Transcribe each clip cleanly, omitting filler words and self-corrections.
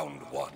Round one.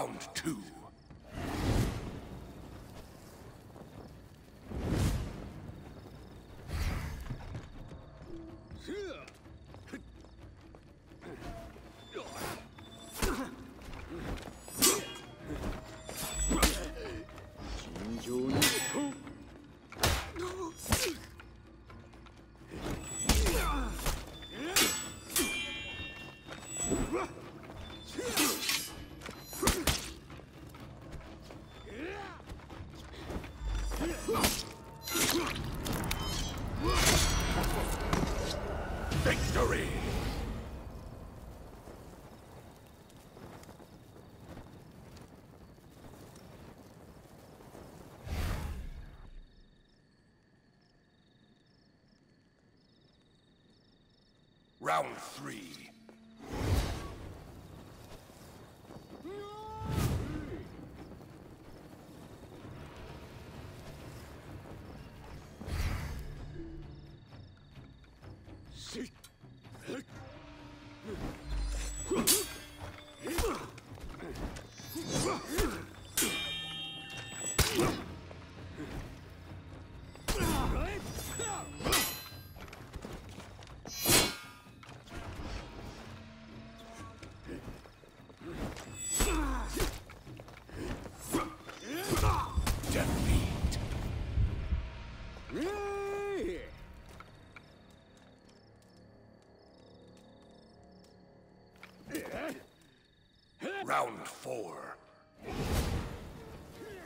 Round two. Victory! Round three. Round four. Victory!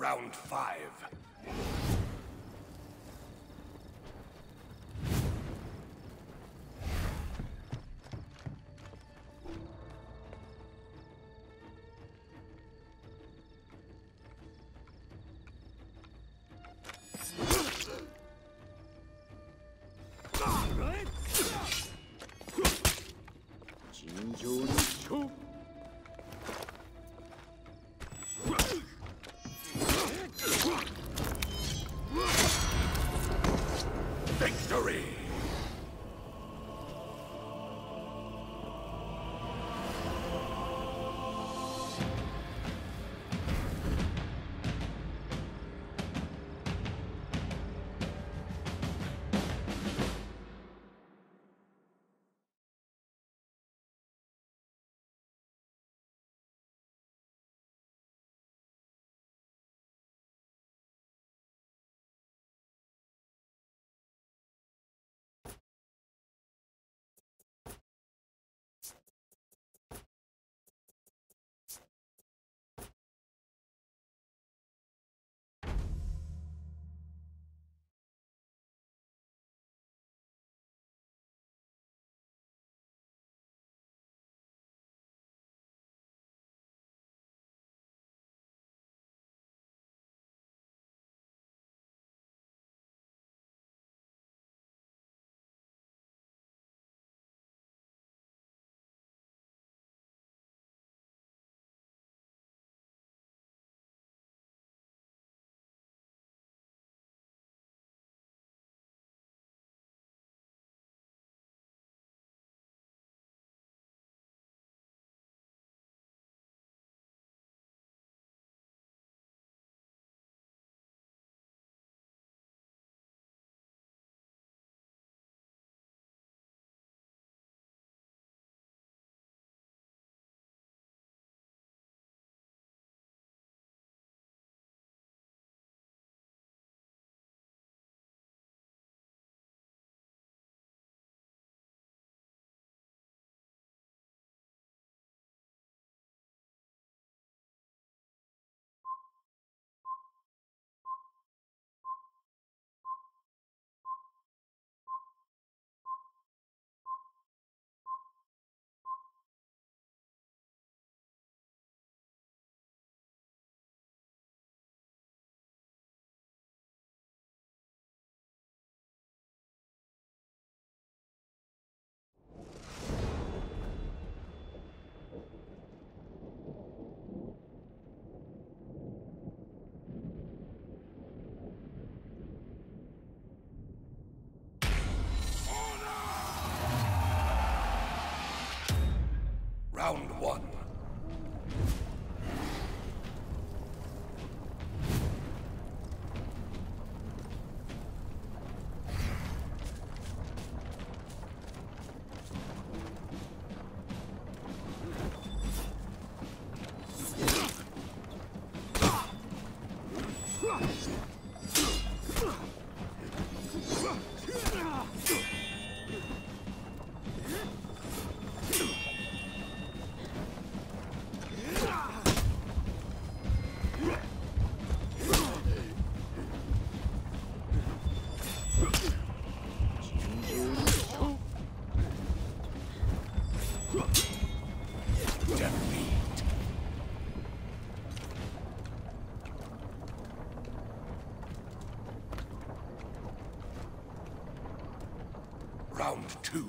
Round five. round one. Two.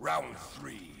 Round three.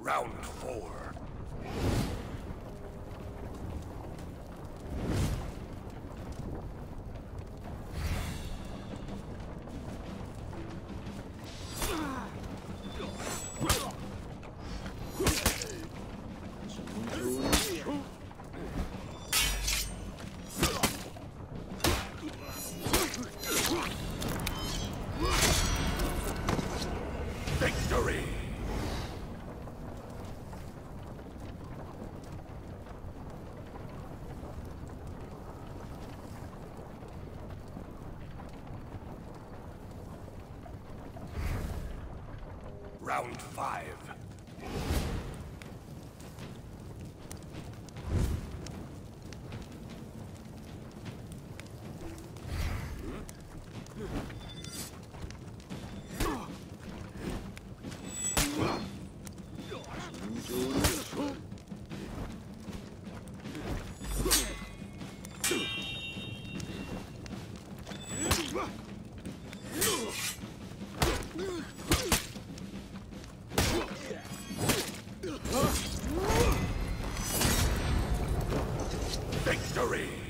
Round four. Victory! Round five. Victory!